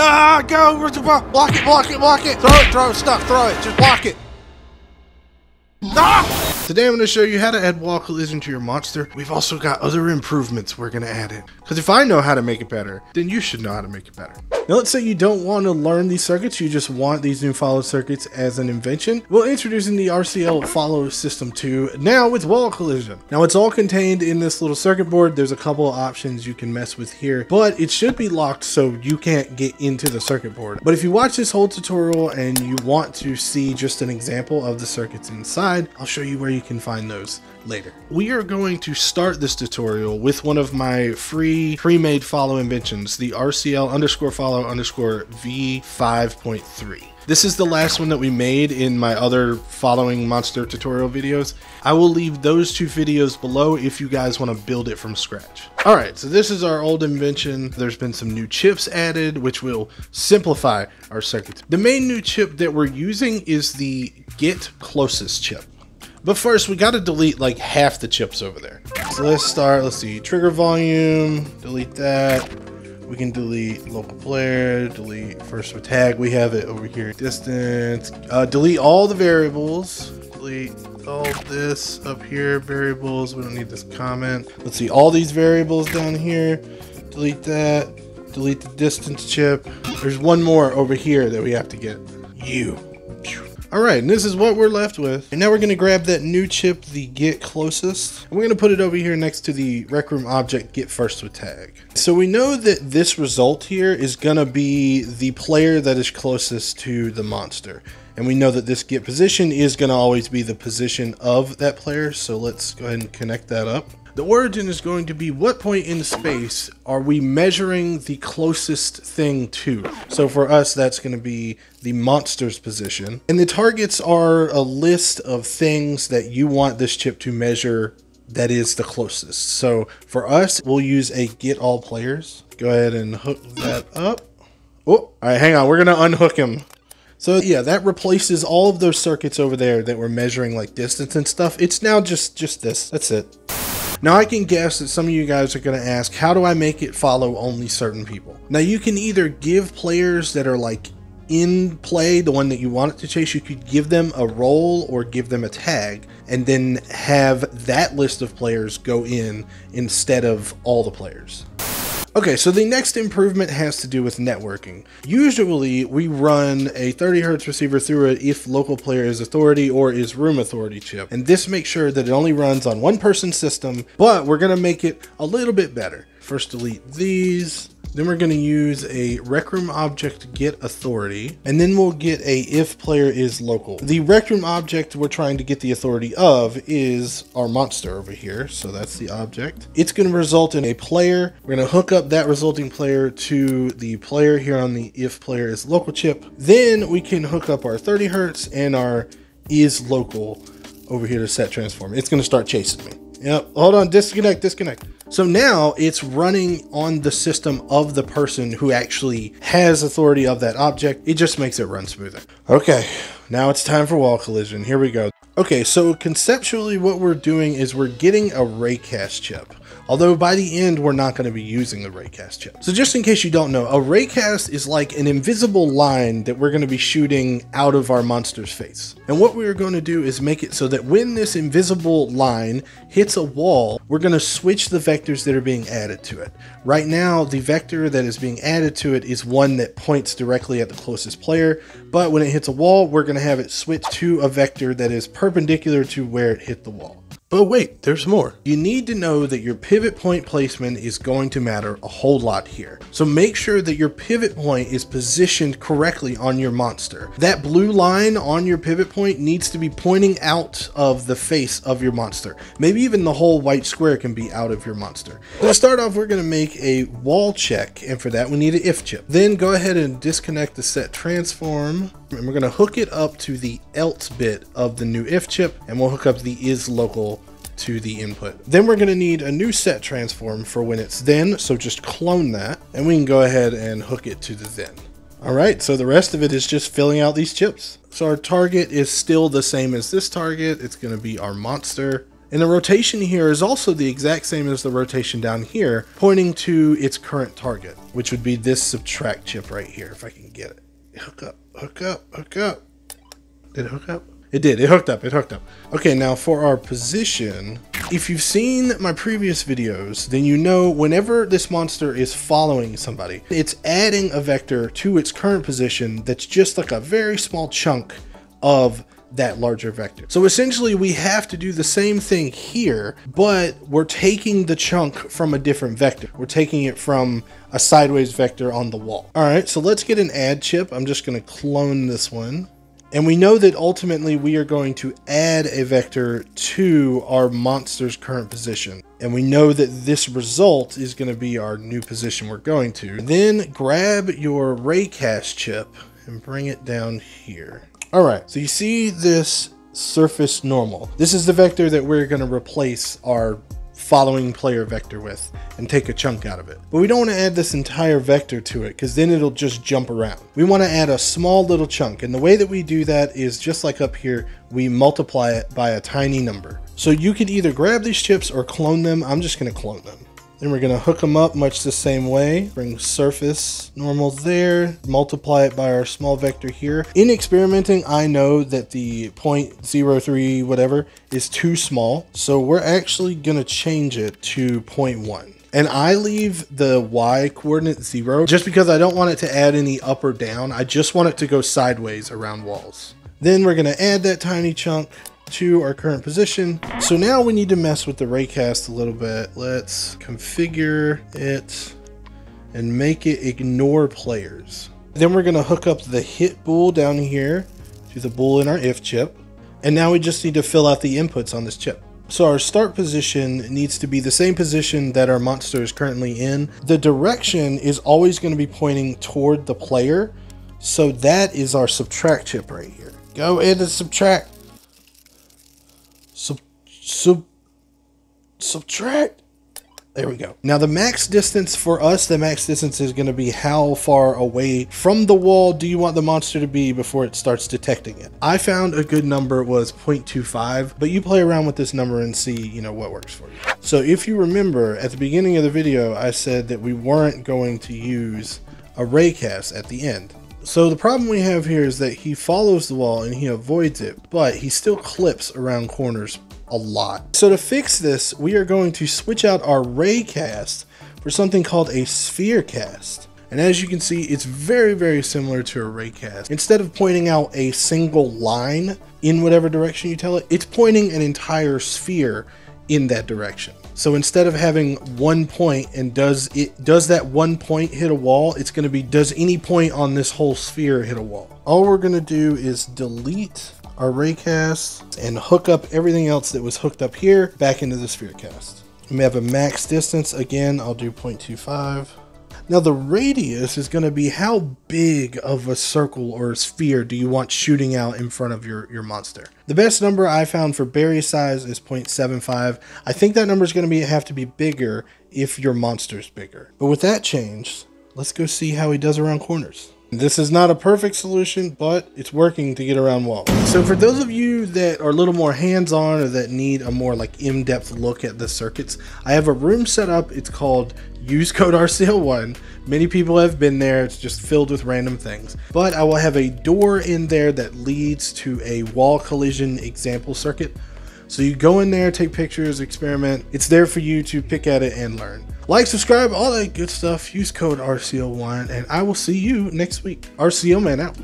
Ah, go! Block it, block it, block it! Throw stuff, throw it, just block it! Ah! Today I'm going to show you how to add wall collision to your monster. We've also got other improvements we're going to add in. Because if I know how to make it better, then you should know how to make it better. Now let's say you don't want to learn these circuits, you just want these new follow circuits as an invention. We'll introduce the RCL Follow System 2, now with wall collision. Now it's all contained in this little circuit board. There's a couple of options you can mess with here, but it should be locked so you can't get into the circuit board. But if you watch this whole tutorial and you want to see just an example of the circuits inside, I'll show you where you can find those later. We are going to start this tutorial with one of my free pre-made follow inventions, the RCL_follow_v5.3. This is the last one that we made in my other following monster tutorial videos. I will leave those two videos below if you guys want to build it from scratch. All right, so this is our old invention. There's been some new chips added, which will simplify our circuits. The main new chip that we're using is the get closest chip. But first, we got to delete like half the chips over there. So let's start, let's see, trigger volume, delete that. We can delete local player, delete first with tag. We have it over here, distance, delete all the variables, delete all this up here, variables. We don't need this comment. Let's see, all these variables down here, delete that, delete the distance chip. There's one more over here that we have to get, you. All right, and this is what we're left with. And now we're gonna grab that new chip, the get closest, and we're gonna put it over here next to the rec room object get first with tag. So we know that this result here is gonna be the player that is closest to the monster. And we know that this get position is gonna always be the position of that player. So let's go ahead and connect that up. The origin is going to be what point in space are we measuring the closest thing to. So for us, that's going to be the monster's position. And the targets are a list of things that you want this chip to measure that is the closest. So for us, we'll use a get all players. Go ahead and hook that up. Oh, all right, hang on. We're going to unhook him. So yeah, that replaces all of those circuits over there that were measuring like distance and stuff. It's now just this. That's it. Now I can guess that some of you guys are going to ask, how do I make it follow only certain people? Now you can either give players that are like in play, the one that you want it to chase, you could give them a role or give them a tag and then have that list of players go in instead of all the players. Okay, so the next improvement has to do with networking. Usually we run a 30 Hertz receiver through it if local player is authority or is room authority chip. And this makes sure that it only runs on one person's system, but we're gonna make it a little bit better. First delete these, then we're gonna use a rec room object get authority, and then we'll get a if player is local. The rec room object we're trying to get the authority of is our monster over here, so that's the object. It's gonna result in a player. We're gonna hook up that resulting player to the player here on the if player is local chip. Then we can hook up our 30 Hertz and our is local over here to set transform. It's gonna start chasing me. Yep, hold on, disconnect. So now it's running on the system of the person who actually has authority of that object. It just makes it run smoother. Okay, now it's time for wall collision. Here we go. Okay, so conceptually what we're doing is we're getting a raycast chip. Although by the end, we're not gonna be using the raycast chip. So just in case you don't know, a raycast is like an invisible line that we're gonna be shooting out of our monster's face. And what we're gonna do is make it so that when this invisible line hits a wall, we're gonna switch the vectors that are being added to it. Right now, the vector that is being added to it is one that points directly at the closest player, but when it hits a wall, we're gonna have it switch to a vector that is perpendicular to where it hit the wall. But wait, there's more. You need to know that your pivot point placement is going to matter a whole lot here. So make sure that your pivot point is positioned correctly on your monster. That blue line on your pivot point needs to be pointing out of the face of your monster. Maybe even the whole white square can be out of your monster. So to start off, we're gonna make a wall check. And for that, we need an if chip. Then go ahead and disconnect the set transform. And we're gonna hook it up to the else bit of the new if chip, and we'll hook up the is local to the input. Then we're gonna need a new set transform for when it's then, so just clone that, and we can go ahead and hook it to the then. All right, so the rest of it is just filling out these chips. So our target is still the same as this target. It's gonna be our monster, And the rotation here is also the exact same as the rotation down here, pointing to its current target, which would be this subtract chip right here, if I can get it. Hook up, hook up, hook up. Did it hook up? It did, it hooked up, it hooked up. Okay, now for our position, if you've seen my previous videos, then you know whenever this monster is following somebody, it's adding a vector to its current position that's just like a very small chunk of that larger vector. So essentially we have to do the same thing here, but we're taking the chunk from a different vector. We're taking it from a sideways vector on the wall. All right, so let's get an add chip. I'm just gonna clone this one. And we know that ultimately we are going to add a vector to our monster's current position. And we know that this result is gonna be our new position we're going to. Then grab your raycast chip and bring it down here. All right, so you see this surface normal. This is the vector that we're gonna replace our following player vector with and take a chunk out of it. But we don't wanna add this entire vector to it because then it'll just jump around. We wanna add a small little chunk. And the way that we do that is just like up here, we multiply it by a tiny number. So you could either grab these chips or clone them. I'm just gonna clone them. Then we're gonna hook them up much the same way. Bring surface normal there, multiply it by our small vector here. In experimenting, I know that the 0.03 whatever is too small. So we're actually gonna change it to 0.1. And I leave the Y coordinate 0 just because I don't want it to add any up or down. I just want it to go sideways around walls. Then we're gonna add that tiny chunk to our current position. So now we need to mess with the raycast a little bit. Let's configure it and make it ignore players. Then we're gonna hook up the hit bool down here to the bool in our if chip. And now we just need to fill out the inputs on this chip. So our start position needs to be the same position that our monster is currently in. The direction is always gonna be pointing toward the player. So that is our subtract chip right here. Go in and subtract. Subtract. There we go. Now the max distance for us, the max distance is going to be how far away from the wall do you want the monster to be before it starts detecting it. I found a good number was 0.25, but you play around with this number and see, you know, what works for you. So if you remember at the beginning of the video, I said that we weren't going to use a raycast at the end. So the problem we have here is that he follows the wall and he avoids it, but he still clips around corners a lot. So to fix this, we are going to switch out our ray cast for something called a sphere cast. And as you can see, it's very, very similar to a ray cast. Instead of pointing out a single line in whatever direction you tell it, it's pointing an entire sphere in that direction. So instead of having one point and does that one point hit a wall, it's gonna be does any point on this whole sphere hit a wall. All we're gonna do is delete our raycast and hook up everything else that was hooked up here back into the sphere cast. We have a max distance, again, I'll do 0.25. Now the radius is gonna be how big of a circle or a sphere do you want shooting out in front of your monster. The best number I found for berry size is 0.75. I think that number is going to have to be bigger if your monster's bigger. But with that changed, let's go see how he does around corners. This is not a perfect solution, but it's working to get around walls. So for those of you that are a little more hands-on or that need a more like in-depth look at the circuits, I have a room set up. It's called Use Code RCL1. Many people have been there. It's just filled with random things. But I will have a door in there that leads to a wall collision example circuit. So you go in there, take pictures, experiment. It's there for you to pick at it and learn. Like, subscribe, all that good stuff. Use code RCL1, and I will see you next week. RCL Man out.